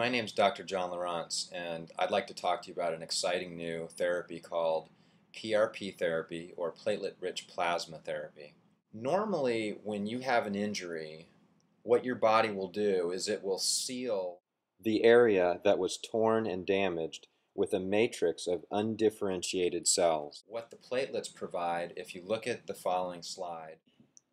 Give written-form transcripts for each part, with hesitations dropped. My name is Dr. John Lieurance, and I'd like to talk to you about an exciting new therapy called PRP therapy, or platelet-rich plasma therapy. Normally, when you have an injury, what your body will do is it will seal the area that was torn and damaged with a matrix of undifferentiated cells. What the platelets provide, if you look at the following slide,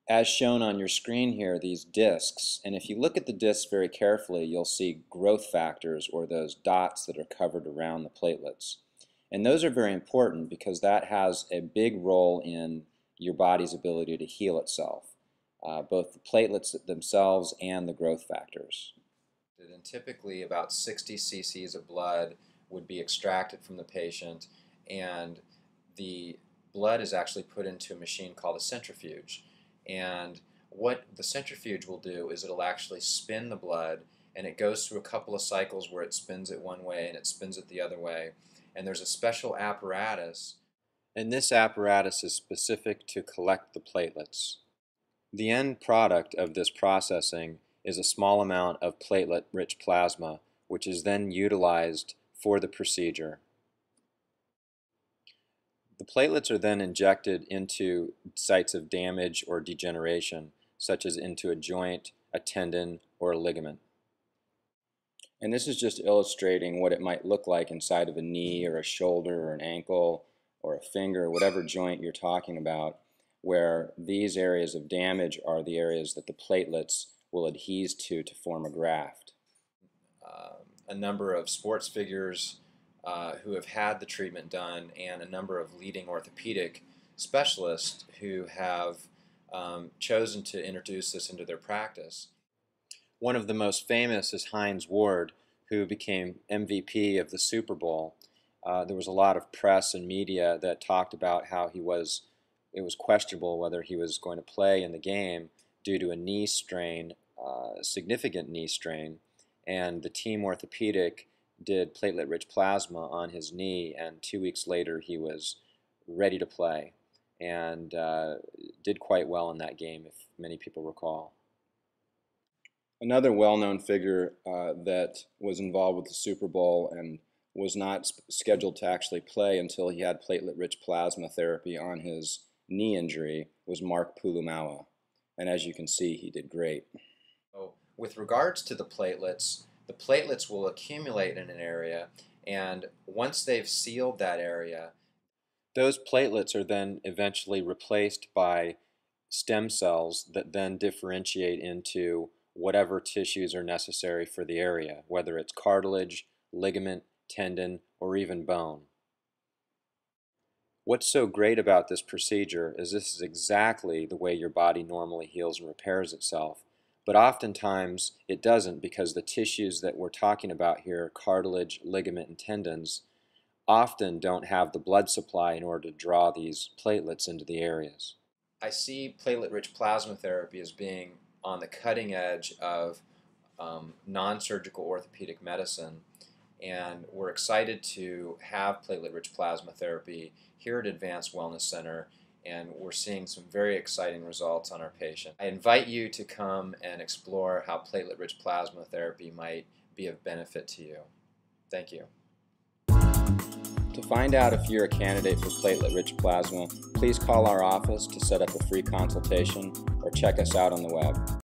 as shown on your screen here, these discs, and if you look at the discs very carefully, you'll see growth factors, or those dots that are covered around the platelets. And those are very important because that has a big role in your body's ability to heal itself, both the platelets themselves and the growth factors. And typically about 60 cc's of blood would be extracted from the patient, and the blood is actually put into a machine called a centrifuge. And what the centrifuge will do is it'll actually spin the blood, and it goes through a couple of cycles where it spins it one way and it spins it the other way. And there's a special apparatus, and this apparatus is specific to collect the platelets. The end product of this processing is a small amount of platelet-rich plasma, which is then utilized for the procedure. The platelets are then injected into sites of damage or degeneration, such as into a joint, a tendon, or a ligament. And this is just illustrating what it might look like inside of a knee or a shoulder or an ankle or a finger, whatever joint you're talking about, where these areas of damage are the areas that the platelets will adhere to form a graft. A number of sports figures who have had the treatment done, and a number of leading orthopedic specialists who have chosen to introduce this into their practice. One of the most famous is Hines Ward, who became MVP of the Super Bowl. There was a lot of press and media that talked about how it was questionable whether he was going to play in the game due to a knee strain, significant knee strain, and the team orthopedic did platelet-rich plasma on his knee, and 2 weeks later he was ready to play and did quite well in that game, if many people recall. Another well-known figure that was involved with the Super Bowl and was not scheduled to actually play until he had platelet-rich plasma therapy on his knee injury was Mark Pulumawa, and as you can see, he did great. With regards to the platelets will accumulate in an area, and once they've sealed that area, those platelets are then eventually replaced by stem cells that then differentiate into whatever tissues are necessary for the area, whether it's cartilage, ligament, tendon, or even bone. What's so great about this procedure is this is exactly the way your body normally heals and repairs itself. But oftentimes it doesn't, because the tissues that we're talking about here, cartilage, ligament, and tendons, often don't have the blood supply in order to draw these platelets into the areas. I see platelet-rich plasma therapy as being on the cutting edge of non-surgical orthopedic medicine, and we're excited to have platelet-rich plasma therapy here at Advanced Wellness Center, and we're seeing some very exciting results on our patient. I invite you to come and explore how platelet-rich plasma therapy might be of benefit to you. Thank you. To find out if you're a candidate for platelet-rich plasma, please call our office to set up a free consultation or check us out on the web.